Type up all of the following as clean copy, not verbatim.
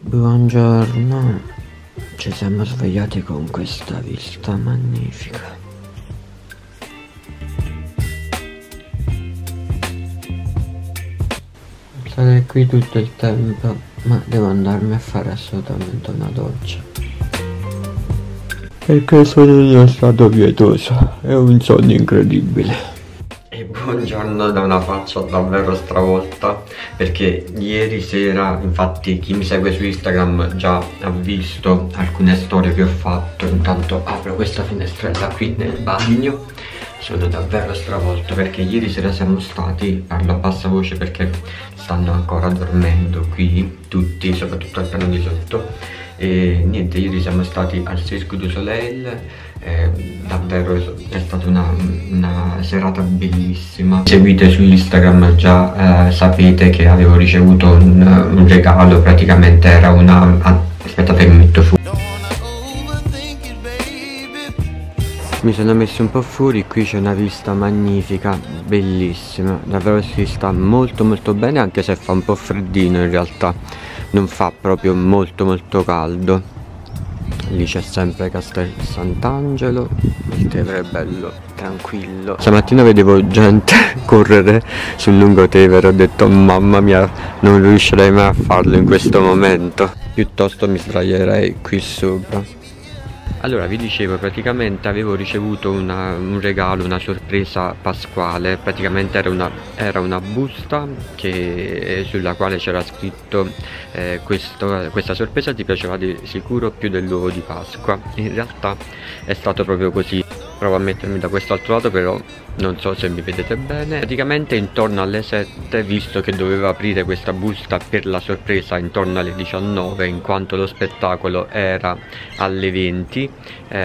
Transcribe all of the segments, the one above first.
Buongiorno, ci siamo svegliati con questa vista magnifica. Sarei qui tutto il tempo, ma devo andarmi a fare assolutamente una doccia, perché sono in uno stato pietoso, è un sonno incredibile. Buongiorno da una faccia davvero stravolta, perché ieri sera, infatti chi mi segue su Instagram già ha visto alcune storie che ho fatto. Intanto apro questa finestrella qui nel bagno. Sono davvero stravolto perché ieri sera siamo stati, parlo a bassa voce perché stanno ancora dormendo qui tutti, soprattutto al piano di sotto. E niente, ieri siamo stati al Cirque du Soleil, davvero è stata una serata bellissima. Se seguite su Instagram già sapete che avevo ricevuto un regalo, praticamente era una... aspettate che mi metto fuori. Mi sono messo un po' fuori, qui c'è una vista magnifica, bellissima, davvero si sta molto molto bene, anche se fa un po' freddino in realtà, non fa proprio molto molto caldo. Lì c'è sempre Castel Sant'Angelo, il Tevere è bello tranquillo. Stamattina vedevo gente correre sul lungo Tevere, ho detto mamma mia, non riuscirei mai a farlo in questo momento, piuttosto mi sdraierei qui sopra. Allora, vi dicevo, praticamente avevo ricevuto un regalo, una sorpresa pasquale. Praticamente era una busta sulla quale c'era scritto questa sorpresa ti piaceva di sicuro più dell'uovo di Pasqua. In realtà è stato proprio così. Provo a mettermi da quest'altro lato, però non so se mi vedete bene. Praticamente intorno alle 7, visto che dovevo aprire questa busta per la sorpresa intorno alle 19, in quanto lo spettacolo era alle 20,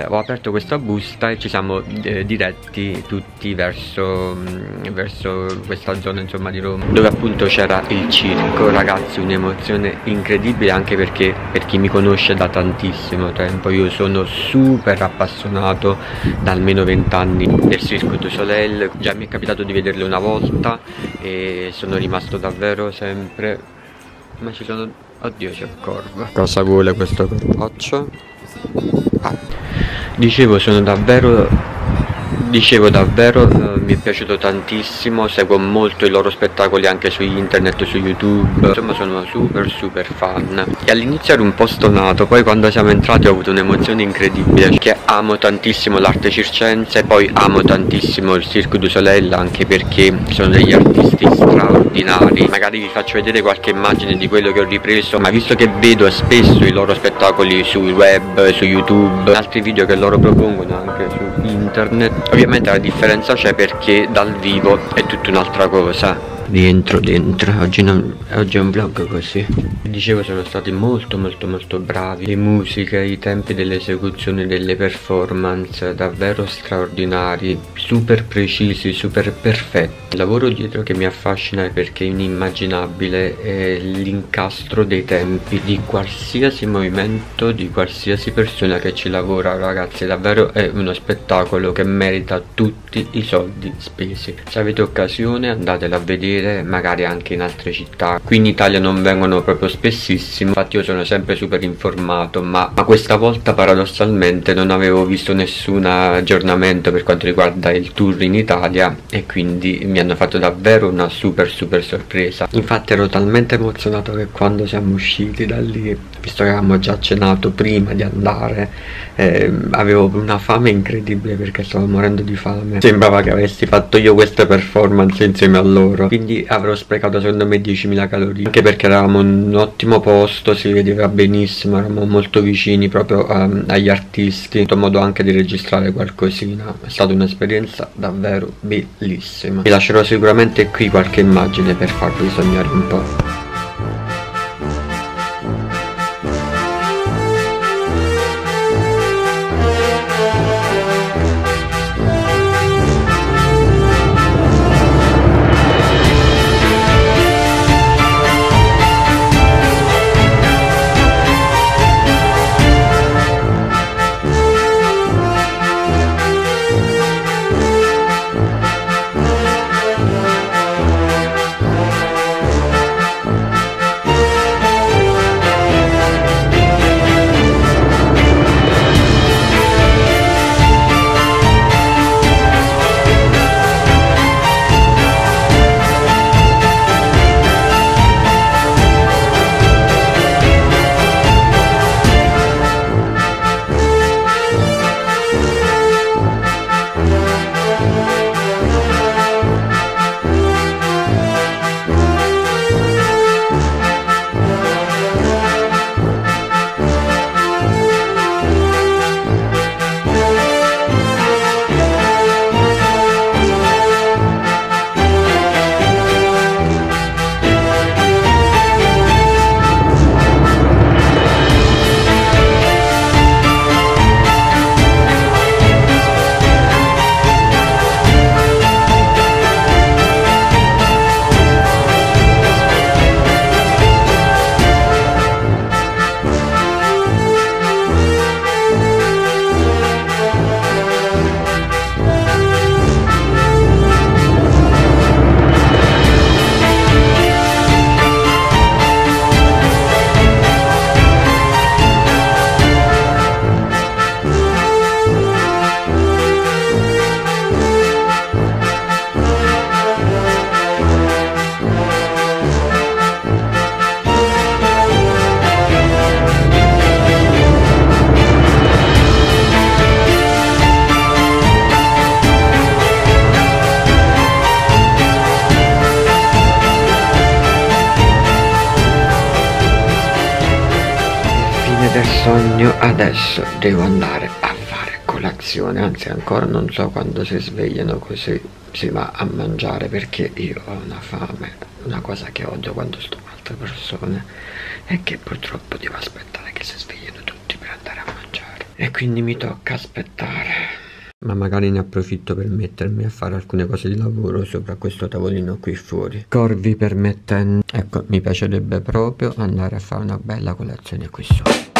ho aperto questa busta e ci siamo diretti tutti verso questa zona, insomma, di Roma, dove appunto c'era il circo. Ragazzi, un'emozione incredibile, anche perché per chi mi conosce da tantissimo tempo io sono super appassionato dal almeno 20 anni del Cirque du Soleil. Già mi è capitato di vederlo una volta e sono rimasto davvero sempre... ma ci sono... oddio, c'è il corvo. Cosa vuole questo corpaccio? Ah. Dicevo davvero mi è piaciuto tantissimo, seguo molto i loro spettacoli anche su internet, su YouTube, insomma sono super super fan. E all'inizio ero un po' stonato, poi quando siamo entrati ho avuto un'emozione incredibile, perché amo tantissimo l'arte circense e poi amo tantissimo il Cirque du Soleil, anche perché sono degli artisti straordinari. Magari vi faccio vedere qualche immagine di quello che ho ripreso, ma visto che vedo spesso i loro spettacoli sul web, su YouTube, altri video che loro propongono anche su internet, ovviamente la differenza c'è, perché dal vivo è tutta un'altra cosa. Rientro dentro, oggi è un vlog così. Dicevo, sono stati molto molto molto bravi. Le musiche, i tempi delle esecuzioni, delle performance davvero straordinari, super precisi, super perfetti. Il lavoro dietro che mi affascina, perché è inimmaginabile, è l'incastro dei tempi di qualsiasi movimento, di qualsiasi persona che ci lavora. Ragazzi, davvero è uno spettacolo che merita tutti i soldi spesi. Se avete occasione andatela a vedere, magari anche in altre città. Qui in Italia non vengono proprio spessissimo, infatti io sono sempre super informato, ma questa volta paradossalmente non avevo visto nessun aggiornamento per quanto riguarda il tour in Italia, e quindi mi hanno fatto davvero una super super sorpresa. Infatti ero talmente emozionato che quando siamo usciti da lì, visto che avevamo già cenato prima di andare, avevo una fame incredibile perché stavo morendo di fame, sembrava che avessi fatto io questa performance insieme a loro. Quindi avrò sprecato secondo me 10.000 calorie, anche perché eravamo in un ottimo posto, si vedeva benissimo, eravamo molto vicini proprio agli artisti, ho avuto modo anche di registrare qualcosina. È stata un'esperienza davvero bellissima. Vi lascerò sicuramente qui qualche immagine per farvi sognare un po'. svegliarmi dal sogno, adesso devo andare a fare colazione, anzi ancora non so quando si svegliano così si va a mangiare, perché io ho una fame, una cosa che odio quando sto con altre persone è che purtroppo devo aspettare che si svegliano tutti per andare a mangiare e quindi mi tocca aspettare. Ma magari ne approfitto per mettermi a fare alcune cose di lavoro sopra questo tavolino qui fuori, corvi permettendo. Ecco, mi piacerebbe proprio andare a fare una bella colazione qui sopra.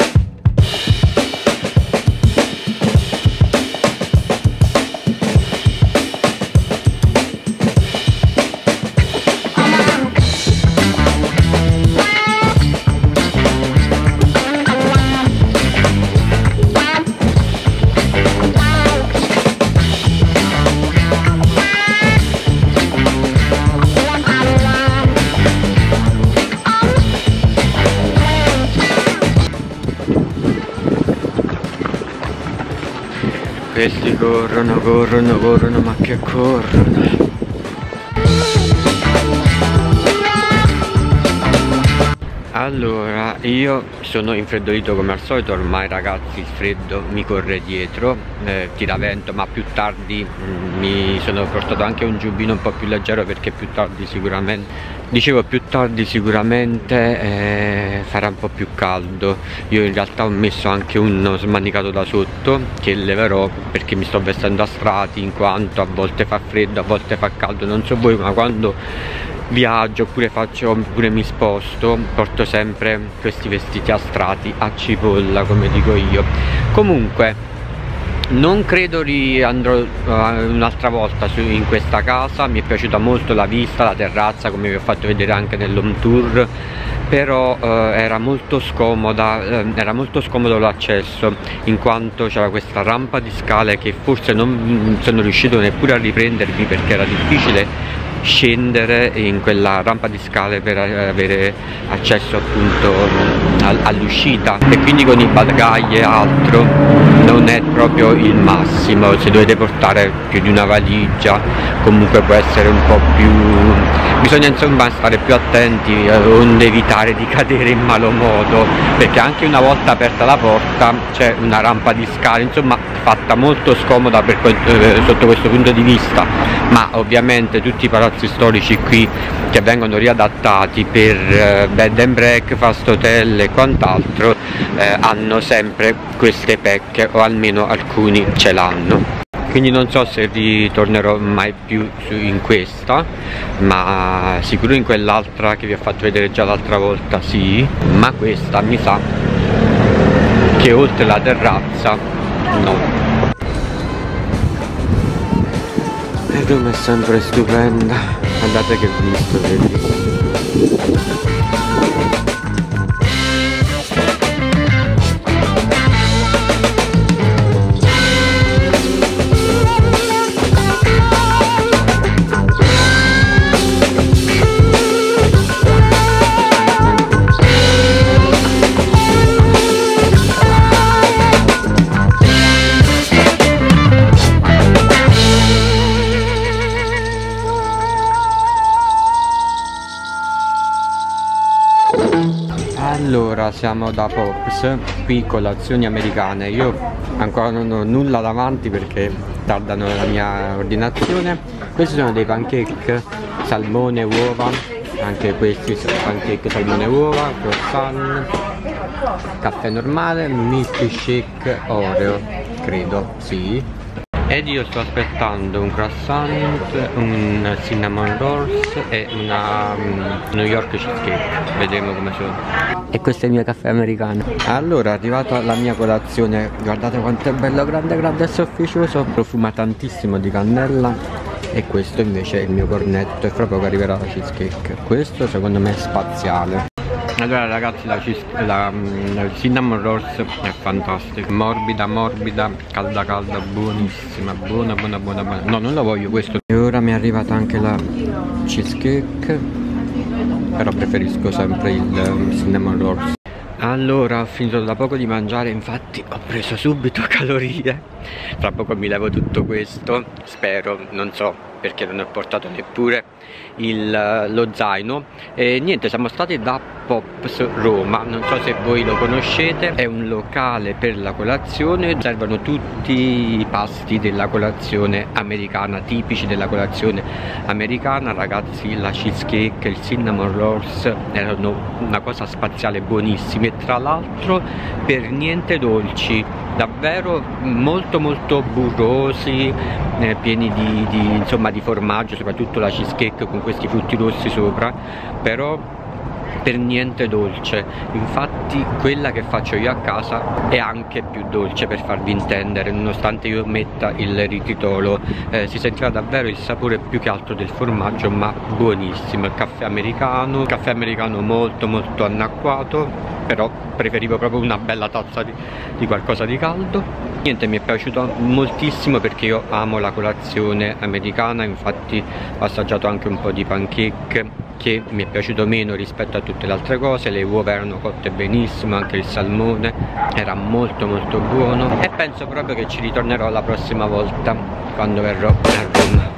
Questi corrono, corrono, corrono, ma che corrono! Allora, io sono infreddolito come al solito, ormai ragazzi il freddo mi corre dietro, tiravento, ma più tardi mi sono portato anche un giubbino un po' più leggero perché più tardi sicuramente, farà un po' più caldo. Io in realtà ho messo anche uno smanicato da sotto che leverò perché mi sto vestendo a strati, in quanto a volte fa freddo, a volte fa caldo, non so voi ma quando viaggio oppure mi sposto porto sempre questi vestiti a strati, a cipolla come dico io. Comunque non credo riandrò un'altra volta in questa casa, mi è piaciuta molto la vista, la terrazza come vi ho fatto vedere anche nell'home tour, però era molto scomoda, era molto scomodo l'accesso in quanto c'era questa rampa di scale che forse non sono riuscito neppure a riprendermi perché era difficile scendere in quella rampa di scale per avere accesso appunto all'uscita, e quindi con i bagagli e altro non è proprio il massimo. Se dovete portare più di una valigia comunque può essere un po' più, bisogna insomma stare più attenti onde evitare di cadere in malo modo, perché anche una volta aperta la porta c'è una rampa di scale insomma fatta molto scomoda per, sotto questo punto di vista, ma ovviamente tutti i palazzi storici qui che vengono riadattati per bed and breakfast, hotel e quant'altro hanno sempre queste pecche, o almeno alcuni ce l'hanno. Quindi non so se ritornerò mai più in questa, ma sicuro in quell'altra che vi ho fatto vedere già l'altra volta sì, ma questa mi sa che oltre la terrazza no. E Roma è sempre stupenda, andate che visto, vedete. Allora siamo da Pops, qui colazioni americane, io ancora non ho nulla davanti perché tardano la mia ordinazione. Questi sono dei pancake, salmone, uova, anche questi sono pancake, salmone, uova, croissant, caffè normale, milkshake, Oreo, credo, sì. Ed io sto aspettando un croissant, un cinnamon rolls e una New York cheesecake, vedremo come sono. E questo è il mio caffè americano. Allora è arrivata la mia colazione, guardate quanto è bello, grande, grande e sofficioso, profuma tantissimo di cannella, e questo invece è il mio cornetto e fra poco arriverà la cheesecake, questo secondo me è spaziale. Allora ragazzi la cinnamon rolls è fantastica, morbida morbida, calda calda, buonissima, buona buona buona buona, no non la voglio questo. E ora mi è arrivata anche la cheesecake, però preferisco sempre il cinnamon rolls. Allora ho finito da poco di mangiare, infatti ho preso subito calorie, tra poco mi levo tutto questo, spero, non so. perché non ho portato neppure lo zaino. E niente, siamo stati da Pops Roma, non so se voi lo conoscete, è un locale per la colazione, servono tutti i pasti della colazione americana, tipici della colazione americana, ragazzi. La cheesecake, il cinnamon rolls erano una cosa spaziale, buonissimi, e tra l'altro per niente dolci, davvero molto burrosi, pieni di formaggio, soprattutto la cheesecake con questi frutti rossi sopra, però per niente dolce. Infatti quella che faccio io a casa è anche più dolce, per farvi intendere, nonostante io metta il ritritolo. Si sentiva davvero il sapore più che altro del formaggio, ma buonissimo. Il caffè americano, molto anacquato, però preferivo proprio una bella tazza di qualcosa di caldo. Niente, mi è piaciuto moltissimo perché io amo la colazione americana, infatti ho assaggiato anche un po' di pancake, che mi è piaciuto meno rispetto a tutte le altre cose. Le uova erano cotte benissimo, anche il salmone era molto buono, e penso proprio che ci ritornerò la prossima volta quando verrò a Roma.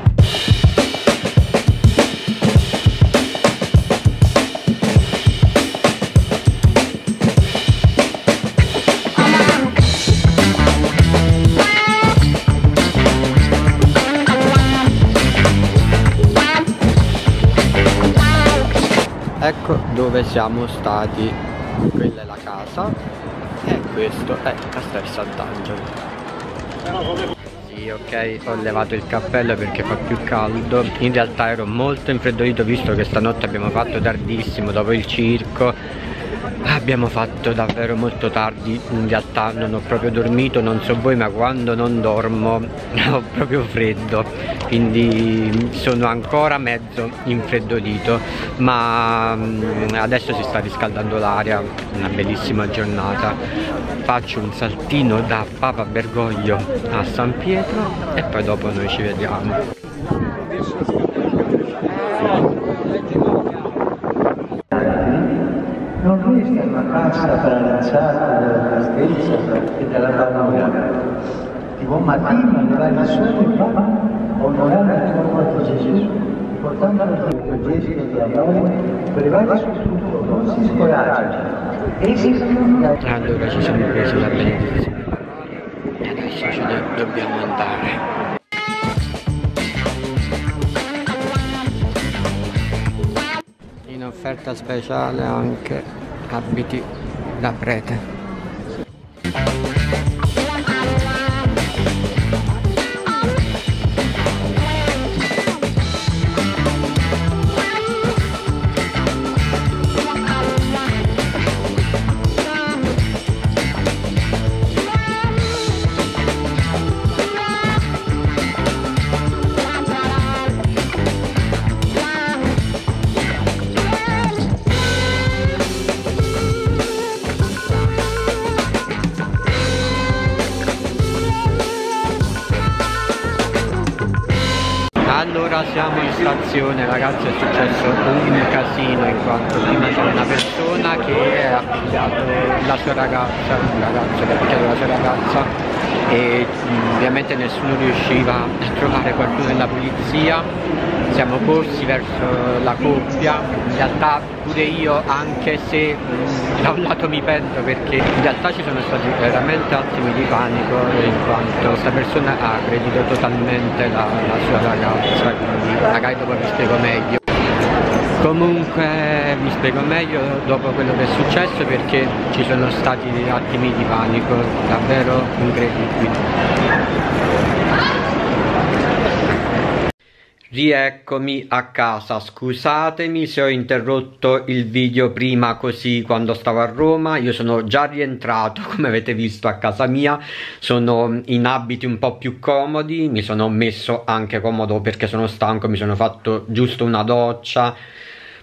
Ecco dove siamo stati, quella è la casa e questo è Castel Sant'Angelo. Sì, ok, ho levato il cappello perché fa più caldo, in realtà ero molto infreddolito visto che stanotte abbiamo fatto tardissimo, dopo il circo abbiamo fatto davvero molto tardi. In realtà non ho proprio dormito, non so voi, ma quando non dormo ho proprio freddo, quindi sono ancora mezzo infreddolito, ma adesso si sta riscaldando l'aria, una bellissima giornata. Faccio un saltino da Papa Bergoglio a San Pietro e poi dopo noi ci vediamo. Non resta una pasta paralizzata dalla tristezza e dalla paura. Di buon mattino andrai il sole e papà, onorando il tuo corpo Gesù, portando il tuo gesto di amore, prevale su tutto, non si scoraggia. Allora ci siamo presi la benedizione e adesso ce ne dobbiamo andare. Offerta speciale anche abiti da prete. Allora siamo in stazione, ragazzi, è successo un casino, in quanto prima c'era una persona che ha picchiato la sua ragazza, un ragazzo che ha picchiato la sua ragazza, e ovviamente nessuno riusciva a trovare qualcuno della polizia. Siamo corsi verso la coppia, in realtà pure io, anche se da un lato mi pento perché in realtà ci sono stati veramente attimi di panico, in quanto questa persona ha aggredito totalmente la sua ragazza, quindi magari dopo vi spiego meglio. Comunque vi spiego meglio dopo quello che è successo, perché ci sono stati attimi di panico davvero incredibili. Rieccomi a casa, scusatemi se ho interrotto il video prima così quando stavo a Roma. Io sono già rientrato, come avete visto, a casa mia, sono in abiti un po' più comodi, mi sono messo anche comodo perché sono stanco, mi sono fatto giusto una doccia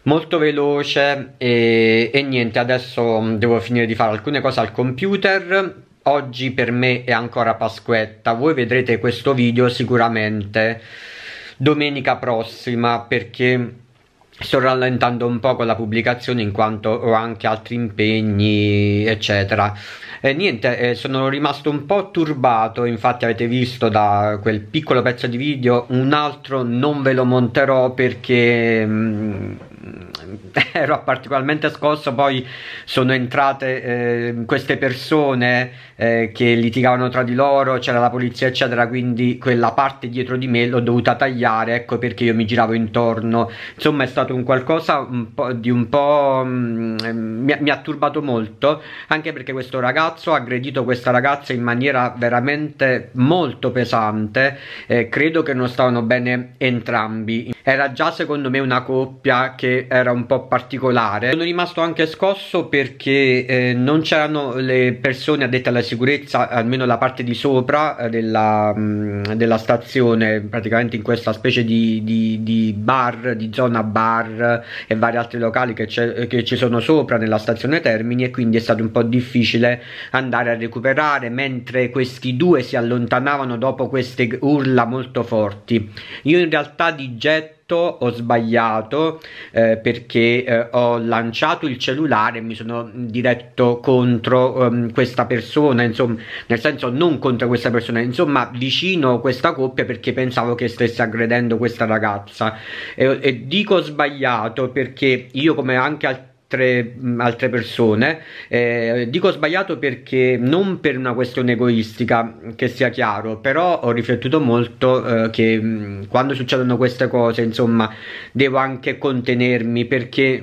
molto veloce e niente, adesso devo finire di fare alcune cose al computer. Oggi per me è ancora Pasquetta, voi vedrete questo video sicuramente domenica prossima perché sto rallentando un po' con la pubblicazione in quanto ho anche altri impegni eccetera, e niente, sono rimasto un po' turbato. Infatti avete visto da quel piccolo pezzo di video un altro non ve lo monterò perché ero particolarmente scosso. Poi sono entrate queste persone che litigavano tra di loro, c'era la polizia eccetera, quindi quella parte dietro di me l'ho dovuta tagliare, ecco perché io mi giravo intorno. Insomma è stato un qualcosa mi ha turbato molto, anche perché questo ragazzo ha aggredito questa ragazza in maniera veramente molto pesante, credo che non stavano bene entrambi, era già secondo me una coppia che era un po' particolare. Sono rimasto anche scosso perché non c'erano le persone addette alla sicurezza, almeno la parte di sopra della stazione, praticamente in questa specie di bar, di zona bar e vari altri locali che ci sono sopra nella stazione Termini, e quindi è stato un po' difficile andare a recuperare mentre questi due si allontanavano dopo queste urla molto forti. Io in realtà di getto ho sbagliato perché ho lanciato il cellulare e mi sono diretto contro questa persona, insomma, nel senso non contro questa persona, insomma vicino a questa coppia, perché pensavo che stesse aggredendo questa ragazza. E dico sbagliato perché io, come anche altre persone, dico sbagliato perché non per una questione egoistica, che sia chiaro, però ho riflettuto molto che quando succedono queste cose insomma devo anche contenermi, perché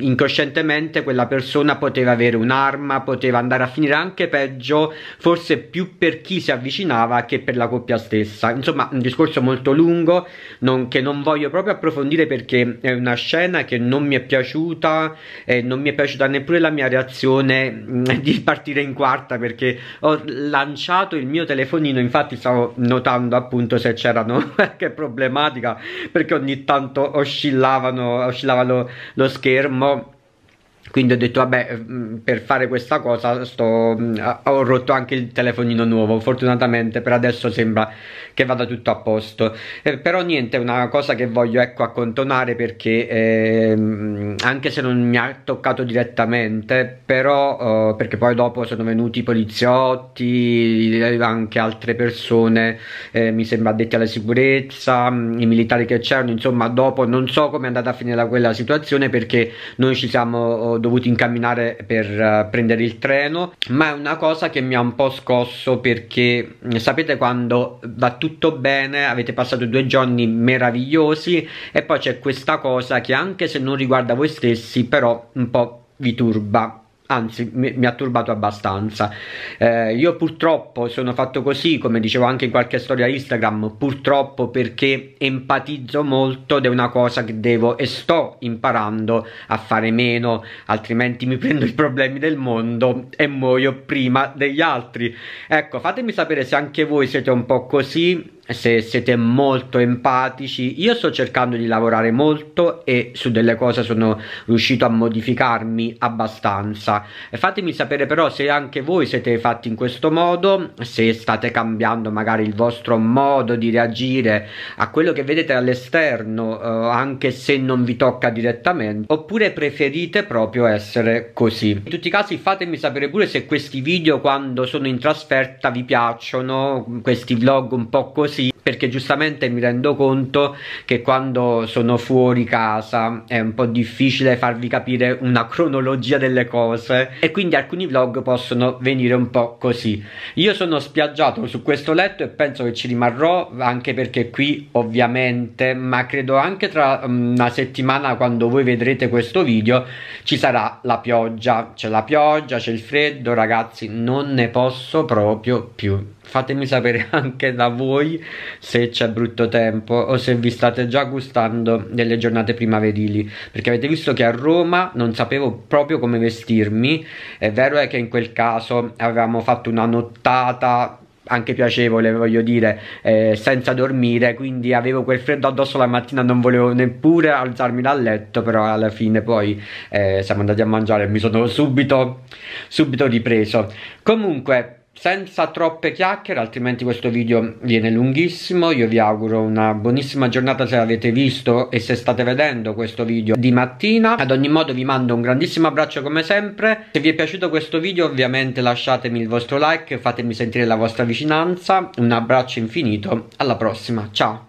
inconscientemente quella persona poteva avere un'arma, poteva andare a finire anche peggio, forse più per chi si avvicinava che per la coppia stessa. Insomma un discorso molto lungo che non voglio proprio approfondire, perché è una scena che non mi è piaciuta. Non mi è piaciuta neppure la mia reazione di partire in quarta, perché ho lanciato il mio telefonino. Infatti stavo notando appunto se c'erano qualche problematica, perché ogni tanto oscillava lo schermo, quindi ho detto vabbè, per fare questa cosa ho rotto anche il telefonino nuovo. Fortunatamente per adesso sembra che vada tutto a posto, però niente, è una cosa che voglio, ecco, accantonare, perché anche se non mi ha toccato direttamente, però perché poi dopo sono venuti i poliziotti, anche altre persone, mi sembra addetti alla sicurezza, i militari che c'erano, insomma dopo non so come è andata a finire quella situazione, perché noi ci siamo dovuti incamminare per prendere il treno. Ma è una cosa che mi ha un po' scosso, perché sapete quando va tutto bene, avete passato 2 giorni meravigliosi e poi c'è questa cosa che, anche se non riguarda voi stessi, però un po' vi turba. Anzi, mi ha turbato abbastanza. Io purtroppo sono fatto così, come dicevo anche in qualche storia Instagram, purtroppo, perché empatizzo molto ed è una cosa che devo e sto imparando a fare meno, altrimenti mi prendo i problemi del mondo e muoio prima degli altri. Ecco, fatemi sapere se anche voi siete un po' così, se siete molto empatici. Io sto cercando di lavorare molto e su delle cose sono riuscito a modificarmi abbastanza. Fatemi sapere però se anche voi siete fatti in questo modo, se state cambiando magari il vostro modo di reagire a quello che vedete all'esterno, anche se non vi tocca direttamente, oppure preferite proprio essere così. In tutti i casi fatemi sapere pure se questi video, quando sono in trasferta, vi piacciono, questi vlog un po' così, perché giustamente mi rendo conto che quando sono fuori casa è un po' difficile farvi capire una cronologia delle cose, e quindi alcuni vlog possono venire un po' così. Io sono spiaggiato su questo letto e penso che ci rimarrò, anche perché qui ovviamente, ma credo anche tra una settimana, quando voi vedrete questo video, ci sarà la pioggia. C'è la pioggia, c'è il freddo, ragazzi, non ne posso proprio più. Fatemi sapere anche da voi se c'è brutto tempo o se vi state già gustando delle giornate primaverili, perché avete visto che a Roma non sapevo proprio come vestirmi. È vero è che in quel caso avevamo fatto una nottata anche piacevole, voglio dire, senza dormire, quindi avevo quel freddo addosso la mattina, non volevo neppure alzarmi dal letto, però alla fine poi siamo andati a mangiare e mi sono subito ripreso. Comunque Senza troppe chiacchiere, altrimenti questo video viene lunghissimo. Io vi auguro una buonissima giornata se l'avete visto e se state vedendo questo video di mattina. Ad ogni modo vi mando un grandissimo abbraccio come sempre. Se vi è piaciuto questo video ovviamente lasciatemi il vostro like, fatemi sentire la vostra vicinanza. Un abbraccio infinito, alla prossima, ciao!